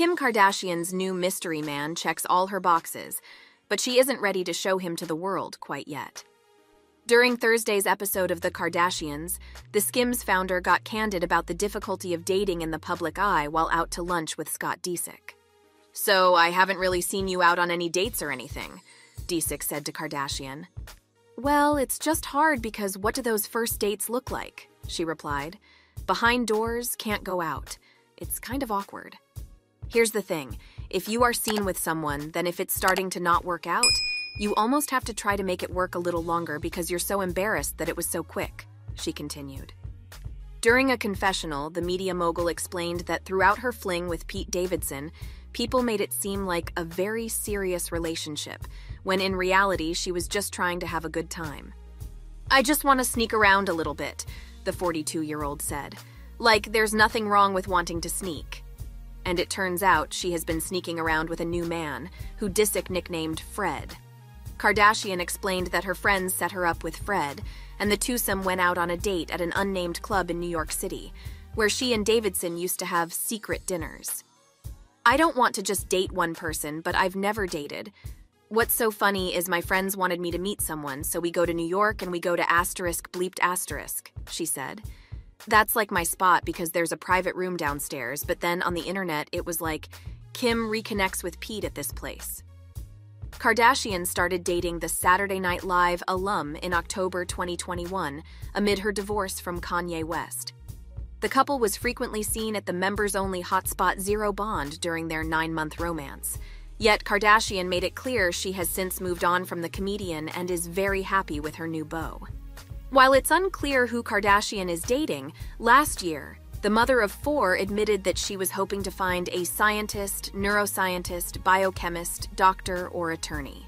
Kim Kardashian's new mystery man checks all her boxes, but she isn't ready to show him to the world quite yet. During Thursday's episode of The Kardashians, the Skims founder got candid about the difficulty of dating in the public eye while out to lunch with Scott Disick. "So I haven't really seen you out on any dates or anything," Disick said to Kardashian. "Well, it's just hard because what do those first dates look like?" she replied. "Behind doors, can't go out. It's kind of awkward." Here's the thing. If you are seen with someone, then if it's starting to not work out, you almost have to try to make it work a little longer because you're so embarrassed that it was so quick, she continued. During a confessional, the media mogul explained that throughout her fling with Pete Davidson, people made it seem like a very serious relationship, when in reality she was just trying to have a good time. "I just want to sneak around a little bit," the 42-year-old said. "Like, there's nothing wrong with wanting to sneak." And it turns out she has been sneaking around with a new man, who Disick nicknamed Fred. Kardashian explained that her friends set her up with Fred, and the twosome went out on a date at an unnamed club in New York City, where she and Davidson used to have secret dinners. "I don't want to just date one person, but I've never dated. What's so funny is my friends wanted me to meet someone, so we go to New York and we go to *bleeped*, she said. "That's like my spot because there's a private room downstairs, but then on the internet it was like, Kim reconnects with Pete at this place." Kardashian started dating the Saturday Night Live alum in October 2021 amid her divorce from Kanye West. The couple was frequently seen at the members-only hotspot Zero Bond during their 9-month romance. Yet Kardashian made it clear she has since moved on from the comedian and is very happy with her new beau. While it's unclear who Kardashian is dating, last year, the mother of four admitted that she was hoping to find a scientist, neuroscientist, biochemist, doctor, or attorney.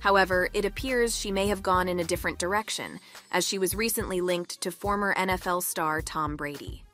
However, it appears she may have gone in a different direction, as she was recently linked to former NFL star Tom Brady.